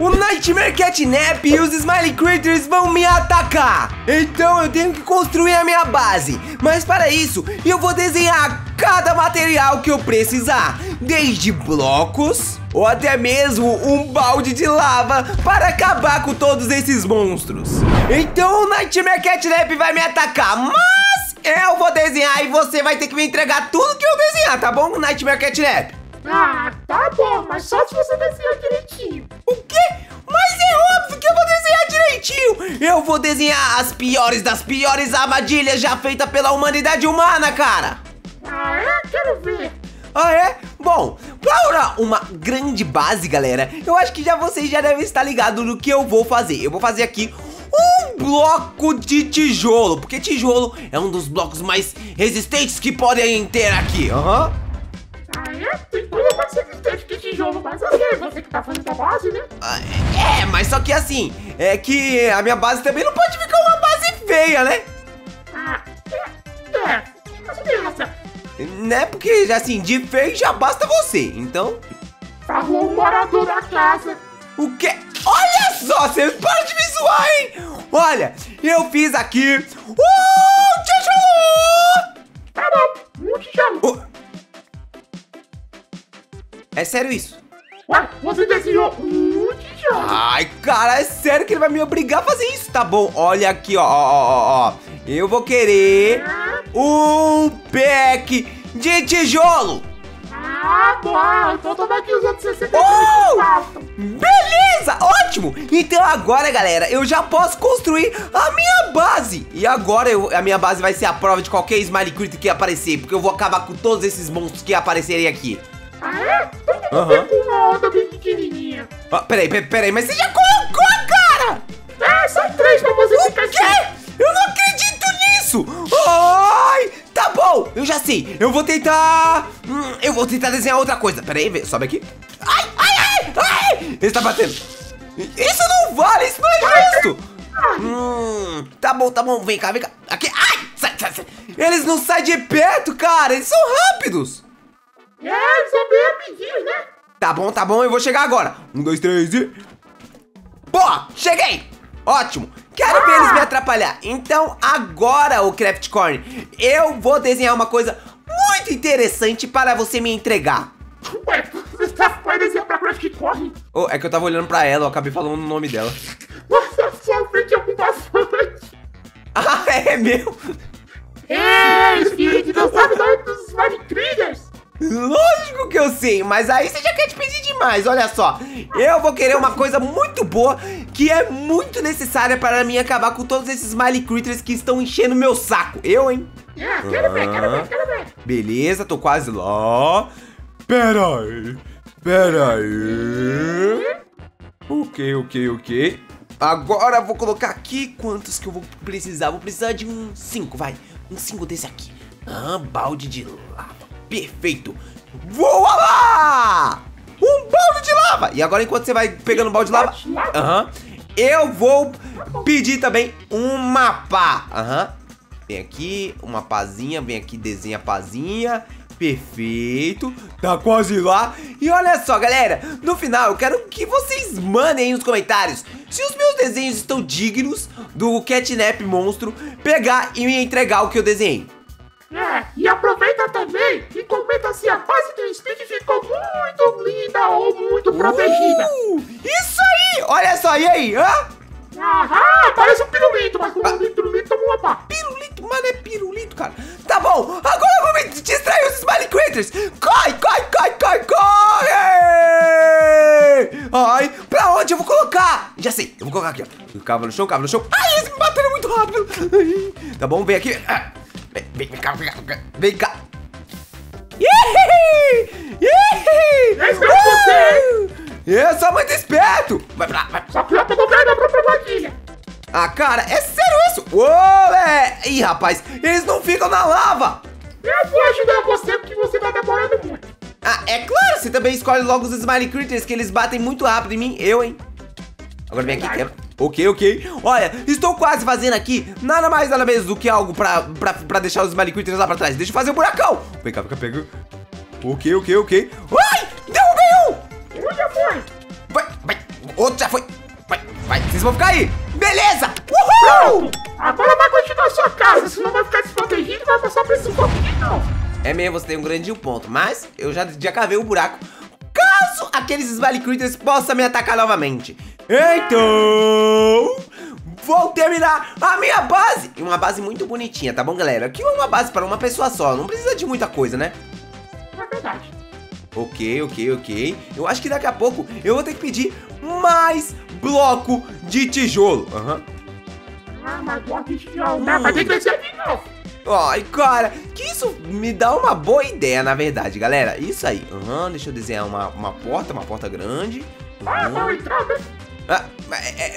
o Nightmare Catnap e os Smiley Critters vão me atacar. Então eu tenho que construir a minha base. Mas para isso, eu vou desenhar cada material que eu precisar, desde blocos ou até mesmo um balde de lava para acabar com todos esses monstros. Então o Nightmare Catnap vai me atacar, mas eu vou desenhar e você vai ter que me entregar tudo que eu desenhar, tá bom, Nightmare Catnap? Ah, tá bom, mas só se você desenhar direitinho. O quê? Mas é óbvio que eu vou desenhar direitinho. Eu vou desenhar as piores das piores armadilhas já feitas pela humanidade humana, cara. Ah, é? Quero ver. Ah, é? Bom, para uma grande base, galera, eu acho que vocês já devem estar ligados no que eu vou fazer. Eu vou fazer aqui um bloco de tijolo, porque tijolo é um dos blocos mais resistentes que podem ter aqui. Aham. Ah, é? Tem coisa mais resistente que tijolo, mas ok, você que tá fazendo a base, né? É, mas só que assim, é que a minha base também não pode ficar uma base feia, né? Ah, é, mas tem razão. Né, porque assim, de feio já basta você, então... Falou o morador da casa. O quê? Olha só, vocês param de me zoar, hein? Olha, eu fiz aqui... tijolo! Tá bom, um tijolo. É sério isso? Ué, você desenhou um tijolo. Ai, cara, é sério que ele vai me obrigar a fazer isso. Tá bom, olha aqui, ó. Eu vou querer um pack de tijolo. Ah, bom, então toma aqui os outros 63. Beleza, ótimo. Então agora, galera, eu já posso construir a minha base. E agora a minha base vai ser a prova de qualquer Smiley Critter que aparecer, porque eu vou acabar com todos esses monstros que aparecerem aqui. Ah, é? Então tem que ter uma onda bem pequenininha. Ah, peraí, mas você já colocou, cara? É, só 3 pra você ficar assim. Eu não acredito nisso! Ai, tá bom, eu já sei. Eu vou tentar desenhar outra coisa. Peraí, sobe aqui. Ai! Ele tá batendo. Isso não vale, isso não é justo. Tá bom, vem cá. Aqui, ai, sai. Eles não saem de perto, cara, eles são rápidos. É, só bem rapidinho, né? Tá bom, eu vou chegar agora. 1, 2, 3 e... Boa, cheguei! Ótimo, quero ver eles me atrapalhar. Então agora, o CraftCorn, eu vou desenhar uma coisa muito interessante para você me entregar. Ué, você vai desenhar pra CraftCorn? Oh, é que eu tava olhando pra ela, eu acabei falando o nome dela. Nossa, sua frente é muito bastante. Ah, é meu? Ei, espírito, não sabe o nome dos Smiley Creators? Lógico que eu sei, mas aí você já quer te pedir demais. Olha só, eu vou querer uma coisa muito boa, que é muito necessária para mim acabar com todos esses Smiley Critters que estão enchendo meu saco. Eu, hein? Quero ver. Beleza, tô quase lá. Pera aí. Ok. Agora vou colocar aqui quantos que eu vou precisar. Vou precisar de um 5, vai. Um 5 desse aqui. Ah, balde de lava. Perfeito! Voa lá! Um balde de lava! E agora, enquanto você vai pegando um balde de lava, eu vou pedir também uma pá. Vem aqui, uma pazinha, vem aqui, desenha a pazinha. Perfeito, tá quase lá. E olha só, galera, no final eu quero que vocês mandem aí nos comentários se os meus desenhos estão dignos do Catnap monstro pegar e me entregar o que eu desenhei. É, e aproveita também e comenta se a base do Smiley ficou muito linda ou muito protegida. Isso aí! Olha só, e aí? Aham, parece um pirulito, mas com pirulito tomou uma pá. Pirulito? Mano, é pirulito, cara. Tá bom, agora eu vou me distrair os Smiley Critters. Corre! Ai, pra onde eu vou colocar? Já sei, eu vou colocar aqui, ó. Cava no chão. Ai, eles me bateram muito rápido. Tá bom, vem aqui. Vem cá. Eu sou muito esperto. Vai pra lá. Só que eu tô comprando a própria vaquilha. Ah, cara, é sério isso? Ih, rapaz, eles não ficam na lava. Eu vou ajudar você porque você tá demorando muito. Ah, é claro, você também escolhe logo os Smiley Critters que eles batem muito rápido em mim. Eu, hein? Agora vem aqui, Ok. Olha, estou quase fazendo aqui nada mais, nada menos do que algo pra deixar os Smiley Critters lá pra trás. Deixa eu fazer um buracão. Vem cá. Ok. Ai, derrubei um! Já foi. Vai. outro já foi. Vai, vai, vocês vão ficar aí. Beleza! Uhul! Agora vai continuar a sua casa, senão vai ficar desprotegido e vai passar por esse fogo de novo. É mesmo, você tem um grande ponto, mas eu já cavei o buraco. Caso aqueles Smiley Critters possam me atacar novamente. Então... vou terminar a minha base. E uma base muito bonitinha, tá bom, galera? Aqui é uma base para uma pessoa só, não precisa de muita coisa, né? É verdade. Ok, ok, ok. Eu acho que daqui a pouco eu vou ter que pedir mais bloco de tijolo. Aham. Ah, mas bloco de tijolo dá pra crescer de novo. Ai, cara, que isso me dá uma boa ideia, na verdade, galera. Isso aí. Aham, deixa eu desenhar uma porta grande. Ah, boa entrada. Ah,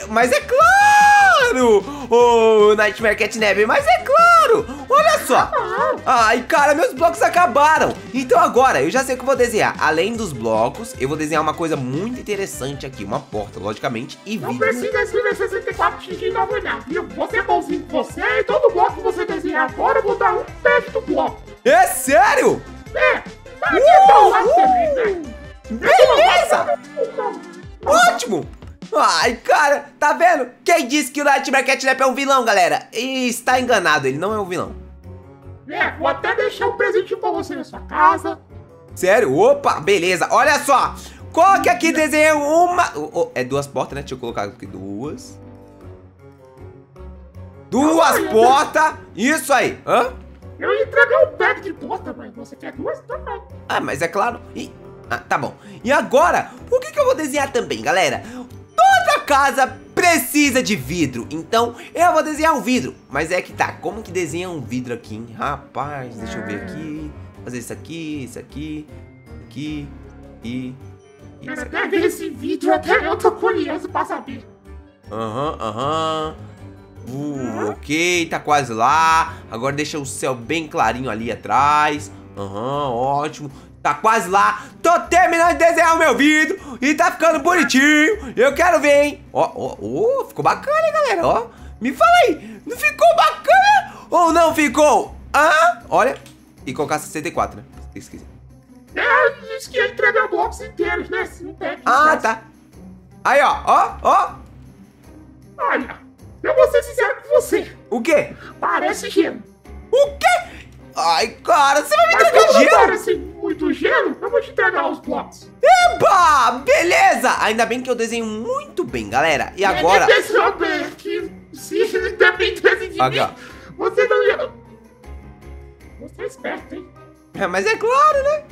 mas é claro! Oh, Nightmare Catnap, mas é claro! Olha só! Ai, cara, meus blocos acabaram! Então agora, eu já sei o que eu vou desenhar. Além dos blocos, eu vou desenhar uma coisa muito interessante aqui. Uma porta, logicamente, e não precisa escrever 64 Tiki na manhã, viu? Você é bonzinho com você e todo bloco que você desenhar agora, eu vou dar um pé do bloco. É sério? É! Tá beleza! Ótimo! Ai, cara, tá vendo? Quem disse que o Nightmare Catnap é um vilão, galera? E está enganado, ele não é um vilão. É, vou até deixar um presente pra você na sua casa. Sério? Opa, beleza. Olha só, coloque aqui, desenhei uma... é duas portas, né? Deixa eu colocar aqui duas. Duas portas. Isso aí. Hã? Eu ia entregar um pack de porta, mas você quer duas também. Ah, mas é claro. Ah, tá bom. E agora, o que eu vou desenhar também, galera? Toda casa precisa de vidro, então eu vou desenhar um vidro. Mas é que tá, como que desenha um vidro aqui, hein? Rapaz, deixa eu ver aqui. Fazer isso aqui, aqui e... Cara, até ver esse vidro, até eu tô curioso pra saber. Aham, aham. Ok, tá quase lá. Agora deixa o céu bem clarinho ali atrás. Aham, ótimo. Tá quase lá, tô terminando de desenhar o meu vidro e tá ficando bonitinho. Eu quero ver, hein? Ó, ó, ó, ficou bacana, hein, galera, ó. Me fala aí, não ficou bacana ou não ficou? Hã? Olha, e colocar 64, né? Esqueci. Eu disse que ia entregar blocos inteiros, né? Ah, tá. Aí, ó, ó, ó. Olha, eu vou ser sincero com você. O quê? Parece gelo. O quê? Ai, cara, você vai me entregar gelo? Parece muito gelo, eu vou te entregar os blocos. Eba, beleza. Ainda bem que eu desenho muito bem, galera. E agora... que se dependesse de mim, você não ia... Você é esperto, hein? É, mas é claro, né?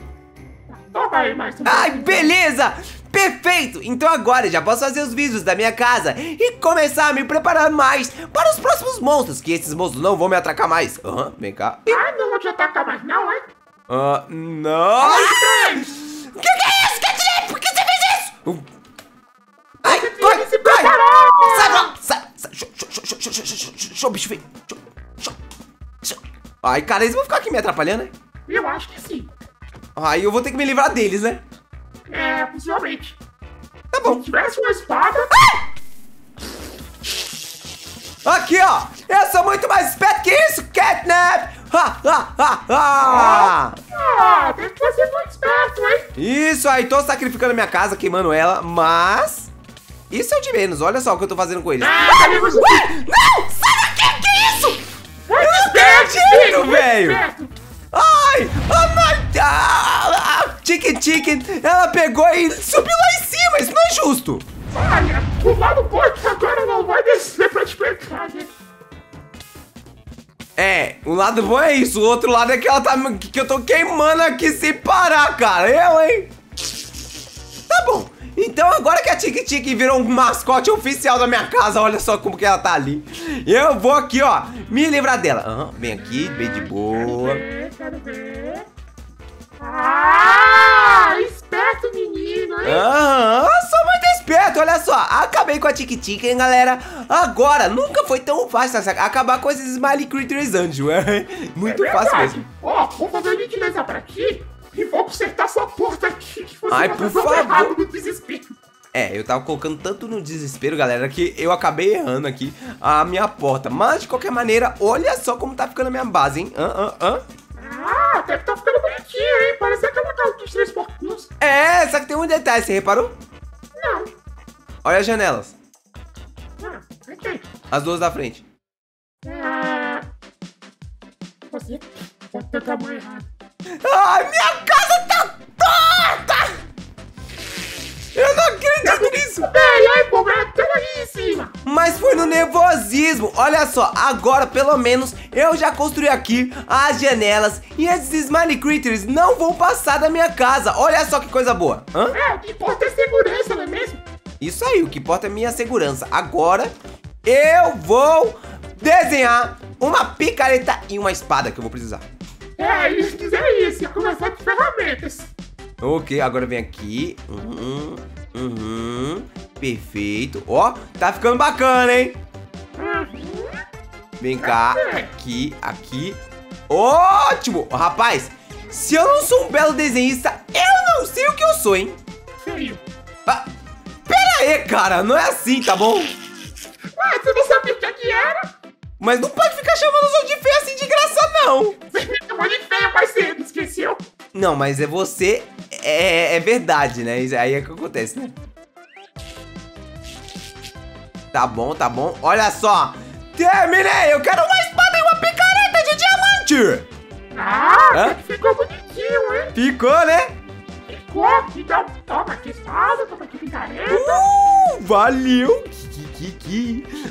Toma aí, Marcio. Ai, beleza. Perfeito! Então agora eu já posso fazer os vídeos da minha casa e começar a me preparar mais para os próximos monstros, que esses monstros não vão me atacar mais. Aham, vem cá. Ah, não vou te atacar mais não, hein? Ah, não! Ah, que é isso, Catnap? Por que você fez isso? Ai, corre, corre! Sai, não! Sai, sai! Show, bicho, vem! Ai, cara, eles vão ficar aqui me atrapalhando, né? Eu acho que sim. Ai, eu vou ter que me livrar deles, né? É, possivelmente. Tá bom. Se tivesse uma espada... Ah! Aqui, ó. Eu sou muito mais esperto que isso, Catnap. Ha, ha, ha, ha. Ah, tem que ser muito esperto, hein? Isso aí. Tô sacrificando minha casa, queimando ela, mas... isso é o de menos. Olha só o que eu tô fazendo com eles. Ah, não! Sai daqui! Que isso? Muito eu esperto, acredito, velho. Ai! A Tiki Tiki, ela pegou e subiu lá em cima, isso não é justo! Olha, o lado corte agora não vai descer pra te pegar, né? É, um lado bom é isso, o outro lado é que ela tá... que eu tô queimando aqui sem parar, cara, eu, hein? Tá bom, então agora que a Tiki Tiki virou um mascote oficial da minha casa, olha só como que ela tá ali. Eu vou aqui, ó, me livrar dela. Aham, vem aqui, bem de boa. Quero ver. Ah, esperto, menino, hein? Ah, sou muito esperto, olha só. Acabei com a Tiki Tiki, hein, galera? Agora, nunca foi tão fácil acabar com esses Smiley Creators anjo. Muito fácil mesmo. Ó, vou fazer gentileza pra aqui e vou consertar sua porta aqui. Ai, por favor. No desespero. É, eu tava colocando tanto no desespero, galera, que eu acabei errando aqui a minha porta. Mas, de qualquer maneira, olha só como tá ficando a minha base, hein? Ah, até que tá ficando bonitinho, hein? Parece aquela casa dos três porquinhos. É, só que tem um detalhe, você reparou? Não. Olha as janelas. As duas da frente. Você pode ter tamanho errado. Ai, minha casa tá torta! Eu não acredito nisso! Ai, pô, tem aí em cima! Mas foi no nervosismo! Olha só, agora pelo menos eu já construí aqui as janelas e esses Smiley Critters não vão passar da minha casa. Olha só que coisa boa! Hã? É, o que importa é segurança, não é mesmo? Isso aí, o que importa é minha segurança. Agora eu vou desenhar uma picareta e uma espada que eu vou precisar. É isso, é isso. Começar com ferramentas. Ok, agora vem aqui. Perfeito. Ó, tá ficando bacana, hein? Vem cá, aqui, aqui. Ótimo! Rapaz, se eu não sou um belo desenhista, eu não sei o que eu sou, hein? Feio. Ah, pera aí, cara. Não é assim, tá bom? Ah, você não sabia o que era? Mas não pode ficar chamando os outros de feio assim de graça, não. Você me chamou de feia, parceiro, esqueceu? Não, mas é você, é verdade, né? Aí é que acontece, né? Tá bom, tá bom. Olha só, terminei. Eu quero uma espada e uma picareta de diamante. Ah, ficou bonitinho, hein? Ficou, né? Ficou. Então, toma aqui espada, toma aqui picareta. Valeu.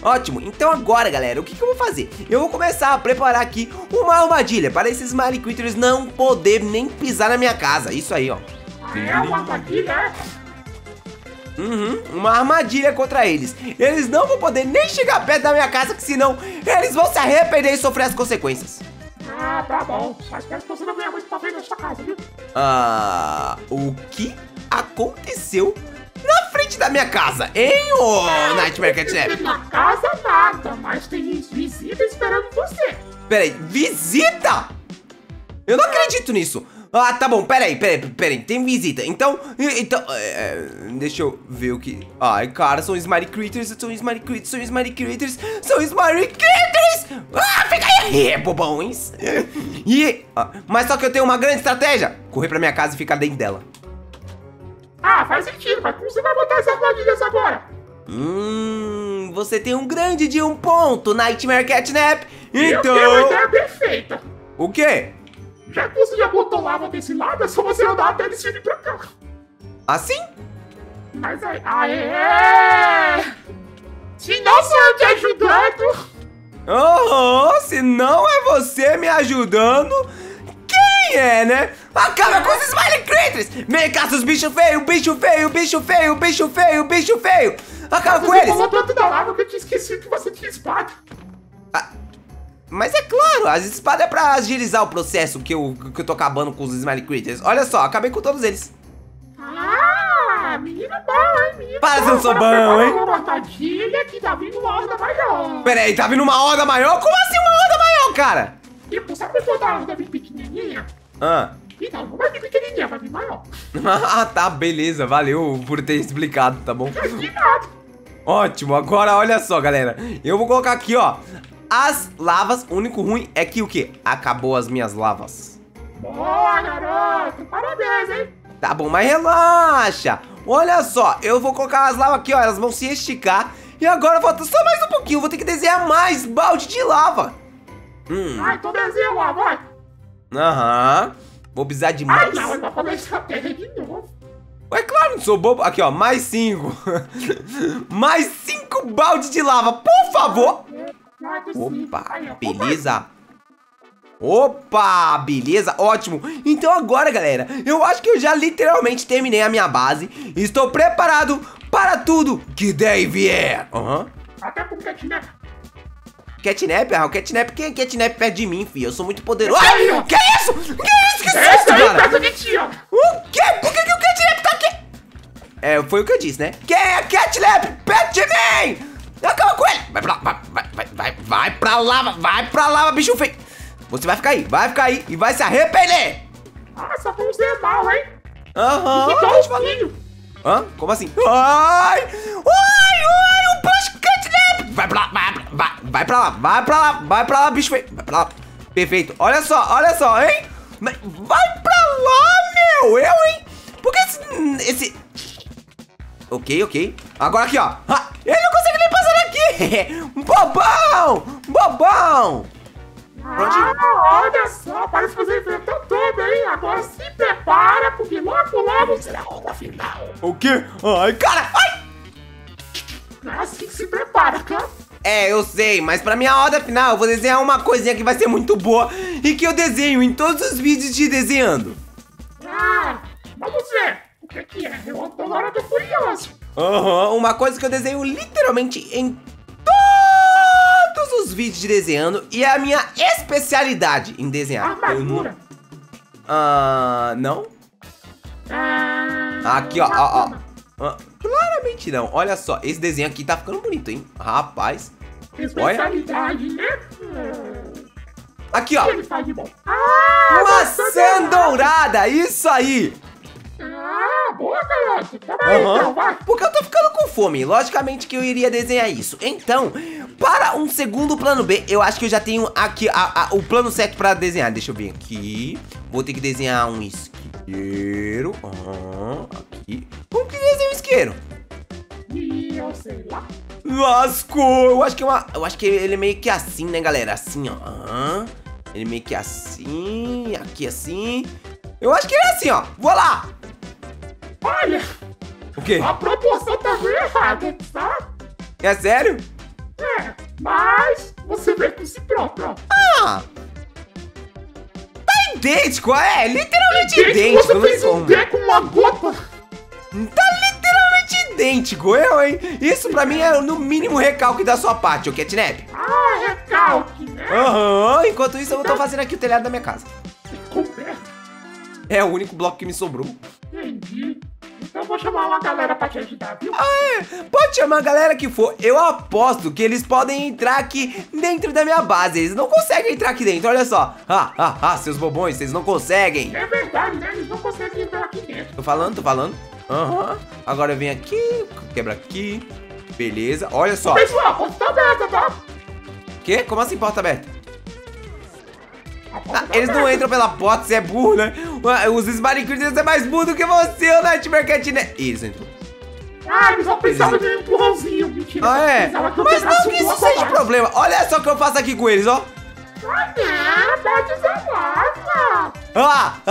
Ótimo, então agora galera, o que eu vou fazer? Eu vou começar a preparar aqui uma armadilha para esses Smiley Critters não poder nem pisar na minha casa. Isso aí, ó. É uma armadilha? Uma armadilha contra eles. Eles não vão poder nem chegar perto da minha casa, que senão eles vão se arrepender e sofrer as consequências. Ah, tá bom. Acho que você não ganha muito papel na sua casa, viu? Ah, o que aconteceu na frente da minha casa, hein, ô Nightmare Catnap? Na casa nada, mas tem visita esperando você. Peraí, visita? Eu não acredito nisso. Ah, tá bom, peraí, tem visita. Então, deixa eu ver o que... Ai, cara, são Smiley Critters, Ah, fica aí, bobões. Mas só que eu tenho uma grande estratégia. Correr pra minha casa e ficar dentro dela. Ah, faz sentido, mas como você vai botar essas armadilhas agora? Você tem um grande de um ponto, Nightmare Catnap. Então... eu tenho uma ideia perfeita. O quê? Já que você já botou lava desse lado, é só você andar até eles virem pra cá. Assim? Mas aí... Se não sou eu te ajudando... Oh, se não é você me ajudando... É, né? Acaba com os Smiley Critters! Vem cá, seus bichos feios, bicho feio! Acaba com eles! Você falou tanto da lava que eu tinha esquecido que você tinha espada. Ah, mas é claro, as espadas é pra agilizar o processo que eu tô acabando com os Smiley Critters. Olha só, acabei com todos eles. Ah, menino bom, hein, menino? Para, eu não sou bom, hein? Uma armadilha que tá vindo uma horda maior. Peraí, tá vindo uma horda maior? Como assim uma horda maior, cara? Tipo, sabe quando toda a horda vem pequenininha? Ah. Então, não vai vir pequenininha, vai vir maior. Ah, tá, beleza, valeu por ter explicado, tá bom? De nada. Ótimo, agora olha só, galera. Eu vou colocar aqui, ó, as lavas. O único ruim é que o quê? Acabou as minhas lavas. Boa, garoto, parabéns, hein? Tá bom, mas relaxa. Olha só, eu vou colocar as lavas aqui, ó, elas vão se esticar. E agora falta só mais um pouquinho, eu vou ter que desenhar mais balde de lava. Ai, tô desenhando lá, vai. Vou precisar de mais. Ai, não, vai começar a perder de novo. É claro, não sou bobo. Aqui, ó, mais 5. Mais 5 baldes de lava, por favor. Opa, beleza. Opa, beleza, ótimo. Então agora, galera, eu acho que eu já literalmente terminei a minha base. Estou preparado para tudo que der e vier. Até com catnap. Catnap? Ah, o Catnap, quem é Catnap perto de mim, filho? Eu sou muito poderoso. Ai, o que é isso? Que susto, cara? O quê? Por que o Catnap tá aqui? É, foi o que eu disse, né? Quem é Catnap perto de mim? Acaba com ele. Vai pra lá, vai pra lá, bicho feio. Você vai ficar aí e vai se arrepender. Ah, só pra você é mal, hein? Como assim? Ai, o poxa Catnap. Vai pra lá, vai pra lá, bicho feio. Vai pra lá. Perfeito. Olha só, hein? Vai pra lá, meu. Por que esse... Ok, ok. Agora aqui, ó. Ah, ele não consegue nem passar daqui. Bobão! Bobão! Ah, olha só, parece que você enfrentou tudo, hein? Agora se prepara, porque logo será a ronda final. O quê? Ai, cara! Ai! Assim que se prepara, cara. É, eu sei, mas pra minha roda final eu vou desenhar uma coisinha que vai ser muito boa e que eu desenho em todos os vídeos de desenhando. Ah, vamos ver. O que é? Eu tô na hora do curioso. Aham, uma coisa que eu desenho literalmente em todos os vídeos de desenhando e é a minha especialidade em desenhar. Armadura. Ah, não? Ah, aqui, ó, ó, ó. Claramente não. Olha só, esse desenho aqui tá ficando bonito, hein? Rapaz. Especialidade, né? Aqui, ó. Ele faz de bom. Ah, maçã dourada, isso aí. Ah, boa, garoto. Então, vai. Porque eu tô ficando com fome. Logicamente que eu iria desenhar isso. Então, para um segundo plano B, eu acho que eu já tenho aqui o plano certo pra desenhar. Deixa eu ver aqui. Vou ter que desenhar um isqueiro. Aqui. Como que desenha um isqueiro? Eu sei lá. Lascou. Eu acho que é uma... Eu acho que ele é meio que assim, né, galera? Assim, ó. Ele é meio que assim. Aqui assim. Eu acho que ele é assim, ó. Vou lá. Olha! O quê? A proporção tá meio errada, tá? É sério? É, mas você vê com si próprio. Ah! Tá idêntico, é literalmente idêntico. Você fez um D com uma gota. Tá literalmente idêntico, eu, hein? Isso pra mim é no mínimo recalque da sua parte, ô Catnap. Ah, recalque, né? Aham, enquanto isso eu tô fazendo aqui o telhado da minha casa. É o único bloco que me sobrou. Entendi. Então eu vou chamar uma galera pra te ajudar, viu? Ah, é. Pode chamar a galera que for. Eu aposto que eles podem entrar aqui dentro da minha base. Eles não conseguem entrar aqui dentro, olha só. Seus bobões, vocês não conseguem. É verdade, né? Eles não conseguem entrar aqui dentro. Tô falando. Agora eu venho aqui, quebra aqui. Beleza, olha só. Pessoal, a porta tá aberta, tá? Quê? Como assim porta aberta? Ah, eles não entram pela porta, você é burro, né? Os Smiley Creators é mais burro do que você, o Nightmare Catnap. Ih, eles entram. Ah, eles só pensavam de um empurrãozinho, mentira. Ah, é? Mas não que isso seja problema. Olha só o que eu faço aqui com eles, ó. Ah, não, pode usar lava.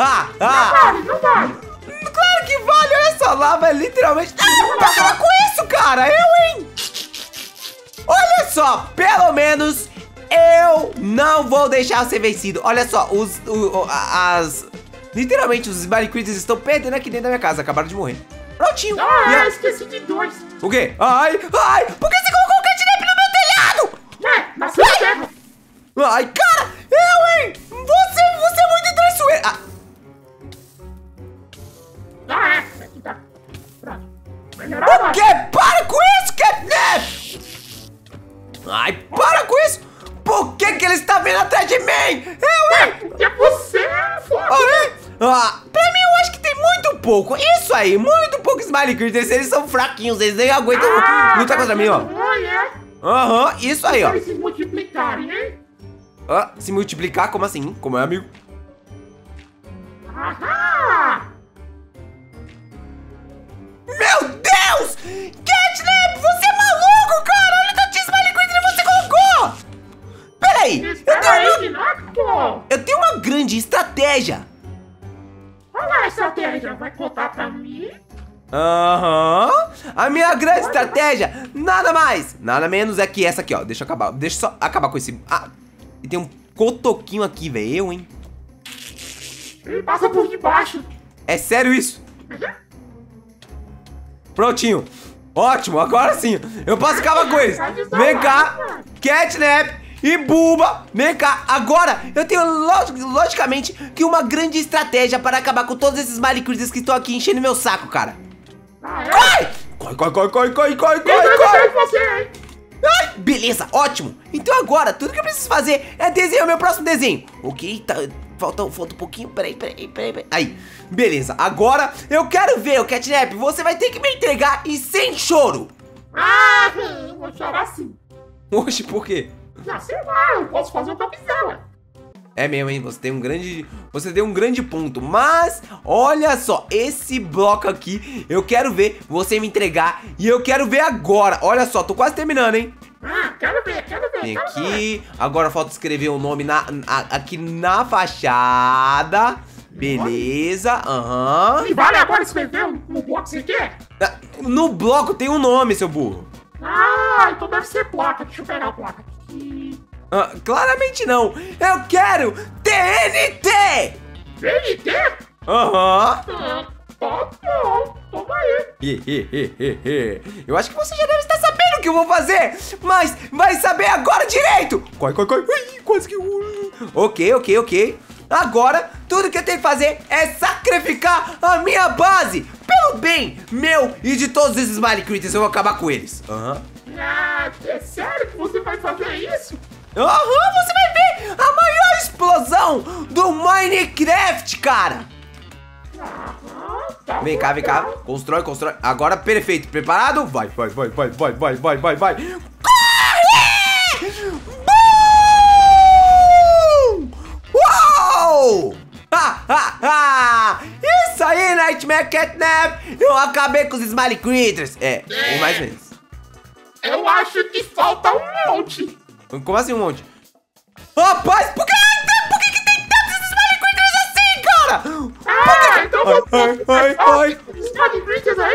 Não vale. Claro que vale, olha só, lava é literalmente... Ah, para com isso, cara, eu, hein? Olha só, pelo menos... Eu não vou deixar ser vencido. Olha só, literalmente, os Smiley Critters estão perdendo aqui dentro da minha casa. Acabaram de morrer. Prontinho. Ah, esqueci de dois. O quê? Ai. Por que você colocou o Catnap no meu telhado? Ué, mas você pega. Ai, cara. Eu, hein. Você é muito traiçoeiro. É. Aqui tá. Pronto. O quê? Para com isso, Catnap. Ai, para com isso. Por que ele está vindo atrás de mim? Porque você é foda. Pra mim, eu acho que tem muito pouco. Isso aí, muito pouco Smiley Critters. Eles são fraquinhos, eles nem aguentam lutar contra mim, ó. Isso aí, ó. Se multiplicarem, hein? Se multiplicar? Como assim? Como é, amigo? Meu Deus! Catnap, você é maluco, cara! Olha quantos Smiley Critters você colocou! Peraí, eu tenho uma grande estratégia. Qual é a estratégia? Vai contar pra mim? A minha grande estratégia, nada mais, nada menos é que essa aqui, ó. Deixa eu só acabar com esse... Ah, e tem um cotoquinho aqui, velho, hein? Ele passa por debaixo. É sério isso? Prontinho. Ótimo, agora sim. Eu posso acabar com isso. Vem cá, Catnap. E Buba, vem cá. Agora eu tenho logicamente que uma grande estratégia para acabar com todos esses Smiley Critters que estão aqui enchendo meu saco, cara. Corre! Ai, beleza, ótimo. Então agora tudo que eu preciso fazer é desenhar o meu próximo desenho. Ok, tá, falta um pouquinho. Peraí. Aí, beleza. Agora eu quero ver, o Catnap. Você vai ter que me entregar e sem choro. Vou chorar sim. Oxe, por quê? Não, sei lá, eu posso fazer o que eu quiser, ué. É mesmo, hein? Você tem um grande ponto. Mas, olha só, esse bloco aqui, eu quero ver você me entregar. E eu quero ver agora. Olha só, tô quase terminando, hein? Ah, quero ver. Tem aqui. Agora falta escrever o nome aqui na fachada. Beleza, aham. E vale agora escrever no bloco, você quer? No bloco tem um nome, seu burro. Ah, então deve ser placa. Deixa eu pegar a placa aqui. Ah, claramente não. Eu quero TNT! TNT? Aham. Tá bom, toma aí. Eu acho que você já deve estar sabendo o que eu vou fazer, mas vai saber agora direito. Corre. Ai, quase que... Ok. Agora, tudo que eu tenho que fazer é sacrificar a minha base pelo bem meu e de todos esses Smiley Critters. Eu vou acabar com eles. Ah, é sério que você vai fazer isso? Você vai ver a maior explosão do Minecraft, cara. Tá, vem cá. Constrói. Agora, perfeito. Preparado? Vai. Corre! Isso aí, Nightmare Catnap! Eu acabei com os Smiley Critters. Ou mais ou menos. Eu acho que falta um monte. Como assim um monte? Rapaz, por que tem tantos Smiley Critters assim, cara? Então você... Os Smiley Critters